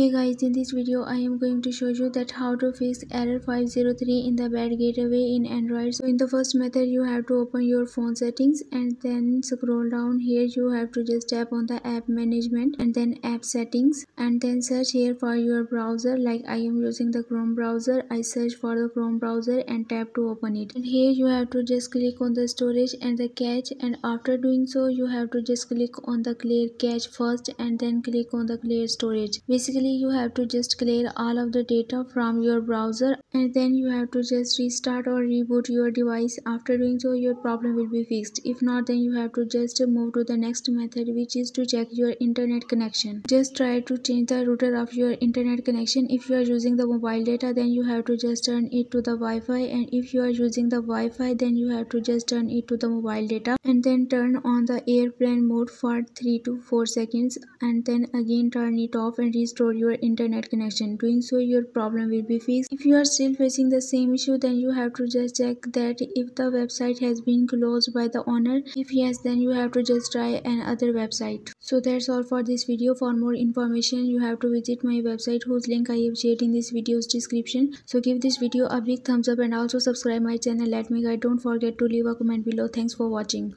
Hey guys, in this video I am going to show you that how to fix error 503 in the bad gateway in Android. So in the first method you have to open your phone settings and then scroll down. Here you have to just tap on the app management and then app settings, and then search here for your browser. Like I am using the Chrome browser, I search for the Chrome browser and tap to open it. And here you have to just click on the storage and the cache, and after doing so you have to just click on the clear cache first and then click on the clear storage. Basically you have to just clear all of the data from your browser and then you have to just restart or reboot your device. After doing so your problem will be fixed. If not, then you have to just move to the next method, which is to check your internet connection. Just try to change the router of your internet connection. If you are using the mobile data, then you have to just turn it to the Wi-Fi, and if you are using the Wi-Fi, then you have to just turn it to the mobile data, and then turn on the airplane mode for 3 to 4 seconds, and then again turn it off and restore your internet connection. Doing so your problem will be fixed. If you are still facing the same issue, then you have to just check that if the website has been closed by the owner. If yes, then you have to just try another website. So that's all for this video. For more information you have to visit my website, whose link I have shared in this video's description. So give this video a big thumbs up and also subscribe my channel Let Me Guide. Don't forget to leave a comment below. Thanks for watching.